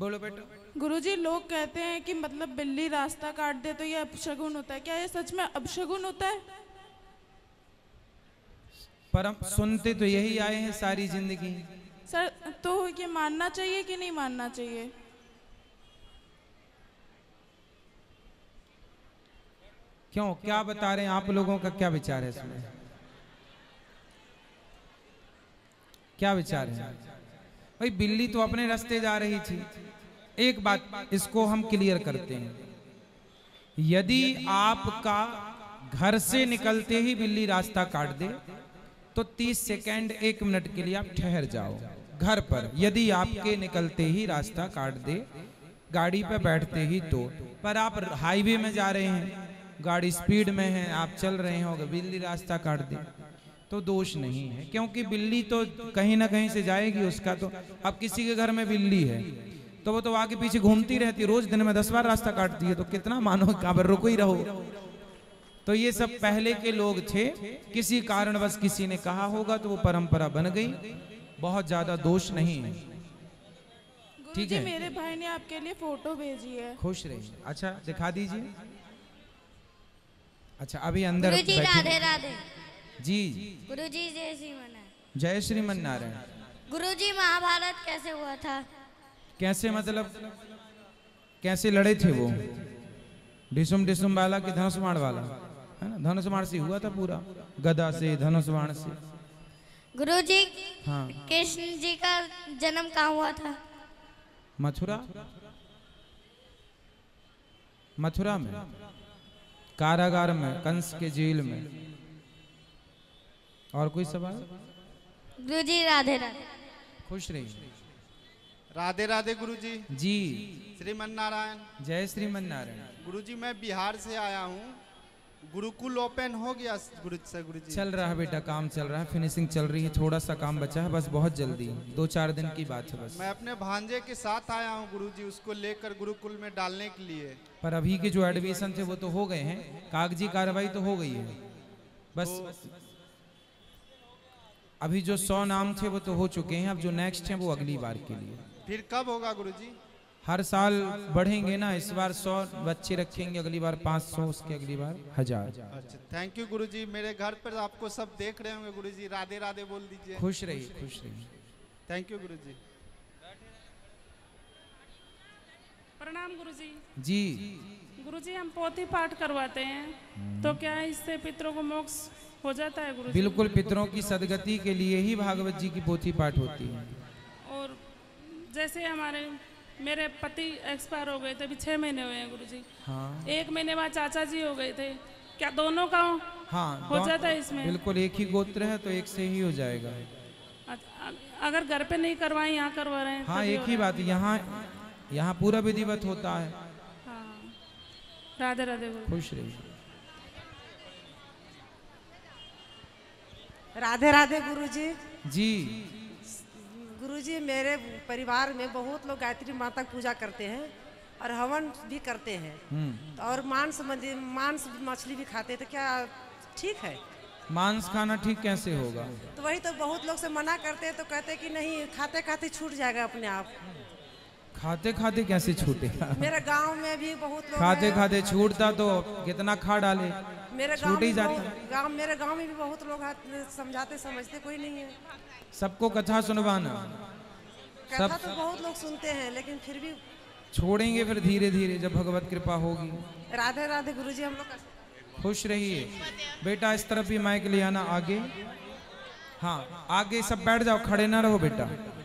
बोलो बेटा। गुरुजी, लोग कहते हैं कि मतलब बिल्ली रास्ता काट दे तो ये अपशगुन होता है, क्या ये सच में अपशगुन होता है? परम सुनते तो यही आए हैं सारी जिंदगी सर, तो ये मानना चाहिए कि नहीं मानना चाहिए? क्यों, क्या बता रहे हैं आप लोगों का क्या विचार है इसमें, क्या विचार है? भाई बिल्ली तो अपने रास्ते जा रही थी। एक बात इसको हम क्लियर करते हैं, यदि आपका घर से निकलते ही बिल्ली रास्ता काट दे तो 30 सेकंड 1 मिनट के लिए आप ठहर जाओ घर पर। यदि आपके निकलते ही रास्ता काट दे गाड़ी पर बैठते ही तो, पर आप हाईवे में जा रहे हैं, गाड़ी स्पीड में है, आप चल रहे होंगे, बिल्ली रास्ता काट दे तो दोष नहीं है, क्योंकि बिल्ली तो कहीं ना कहीं से जाएगी उसका। तो अब किसी के घर में बिल्ली है तो वो तो आगे पीछे घूमती रहती है, रोज दिन में 10 बार रास्ता काटती है, तो कितना मानो काबर रुको ही रहो। तो ये सब पहले के लोग थे, किसी कारणवश किसी ने कहा होगा तो वो परंपरा बन गई, बहुत ज्यादा दोष नहीं है। ठीक है, मेरे भाई ने आपके लिए फोटो भेजी है, खुश रहिए। अच्छा दिखा दीजिए। अच्छा अभी अंदर राधे राधे जी। गुरुजी जय श्री मनारायण। जय श्री मनारायण। गुरुजी महाभारत कैसे हुआ था? कैसे मतलब कैसे लड़े थे वो? डिसुम डिसुम वाला कि धनुष बाण वाला, है ना? धनुष बाण से हुआ था पूरा, गदा से, धनुष बाण से। गुरुजी हाँ, कृष्ण जी का जन्म कहाँ हुआ था? मथुरा, मथुरा में, कारागार में, कंस के जेल में। और कोई सवाल? गुरुजी राधे राधे। खुश रहिए। राधे राधे गुरुजी जी। श्रीमन्नारायण। जय श्रीमन्नारायण। गुरुजी मैं बिहार से आया हूँ, गुरुकुल ओपन हो गया गुरुजी? चल रहा है बेटा, काम चल रहा है, फिनिशिंग चल रही है, थोड़ा सा काम बचा है बस, बहुत जल्दी 2-4 दिन की बात है बस। मैं अपने भांजे के साथ आया हूँ गुरुजी, उसको लेकर गुरुकुल में डालने के लिए। पर अभी के जो एडमिशन थे वो तो हो गए हैं, कागजी कार्रवाई तो हो गई है बस। अभी जो 100 नाम थे वो तो हो चुके हैं, अब जो नेक्स्ट हैं वो अगली बार के लिए। फिर कब होगा गुरुजी? हर साल बढ़ेंगे ना, इस बार 100 बच्चे रखेंगे, अगली बार 500, उसके अगली बार 1000। अच्छा थैंक यू गुरुजी। मेरे घर पर आपको सब देख रहे होंगे गुरुजी, राधे राधे बोल दीजिए। खुश रहिए, खुश रहिए। थैंक यू गुरुजी। प्रणाम गुरुजी जी। गुरुजी हम पोथी पाठ करवाते हैं तो क्या इससे पितरों को मोक्ष हो जाता है गुरुजी? बिल्कुल, पितरों की सदगति के लिए ही भागवत जी की पोथी पाठ होती है। और जैसे हमारे मेरे पति एक्सपायर हो गए थे, अभी 6 महीने हुए हैं गुरुजी। हाँ। 1 महीने बाद चाचा जी हो गए थे, क्या दोनों का हाँ, हो जाता है इसमें? बिल्कुल, एक ही गोत्र है तो एक से ही हो जाएगा। अगर घर पे नहीं करवाए, यहाँ करवा रहे हैं? हाँ एक ही बात, यहाँ पूरा विधिवत होता है। हाँ। राधे राधे। खुश रहिए। राधे राधे गुरुजी जी। गुरुजी मेरे परिवार में बहुत लोग गायत्री माता पूजा करते हैं और हवन भी करते हैं, और मांस मछली भी खाते हैं, तो क्या ठीक है? मांस खाना ठीक कैसे होगा? तो वही तो, बहुत लोग से मना करते हैं तो कहते हैं कि नहीं, खाते खाते छूट जाएगा अपने आप। खाते खाते कैसे छूटेगा? मेरे गांव में भी बहुत लोग खाते खाते छूटता तो कितना खा डाले, मेरे गाँव में भी बहुत लोग समझाते समझते कोई नहीं है। सबको कथा सुनवाना, कथा तो बहुत लोग सुनते हैं लेकिन फिर भी छोड़ेंगे फिर धीरे धीरे जब भगवत कृपा होगी। राधे राधे गुरुजी। हम लोग खुश रहिए बेटा। इस तरफ भी माइक ले आना आगे। हाँ आगे सब बैठ जाओ, खड़े ना रहो बेटा।